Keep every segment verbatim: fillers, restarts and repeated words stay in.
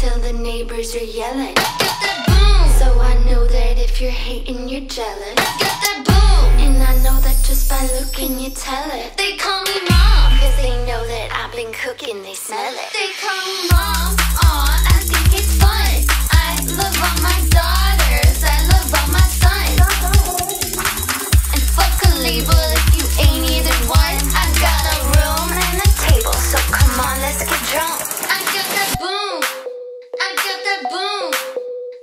till the neighbors are yelling. Get that boom! So I know that if you're hating, you're jealous. Get that boom! And I know that just by looking, you tell it. They call me mom, cause they know that I've been cooking, they smell it. They call me mom, aw, I think it's fun. I love all my daughters, I love all my sons. And fuck a label if you ain't either one. I've got a room and a table, so come on, let's get drunk. I got that boom, I got that boom,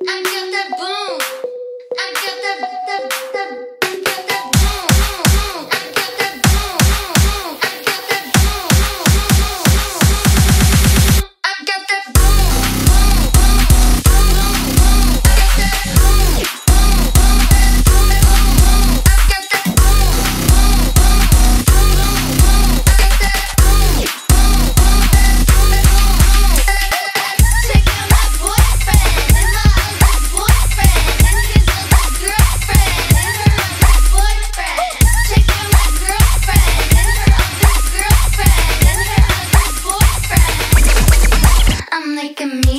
I got that boom, I got that, that, that, that, that boom, boom, I got that boom, boom, I got that boom, boom, boom, I got that boom, boom, boom, boom, boom, boom, I got that boom, boom, boom, boom, boom, I got that boom, boom, boom, boom, boom, I got that boom, boom, boom, boom. Check out my boyfriend and my other boyfriend and his other girlfriend and her other boyfriend. Check out my girlfriend and her other girlfriend and her other boyfriend. I'm like a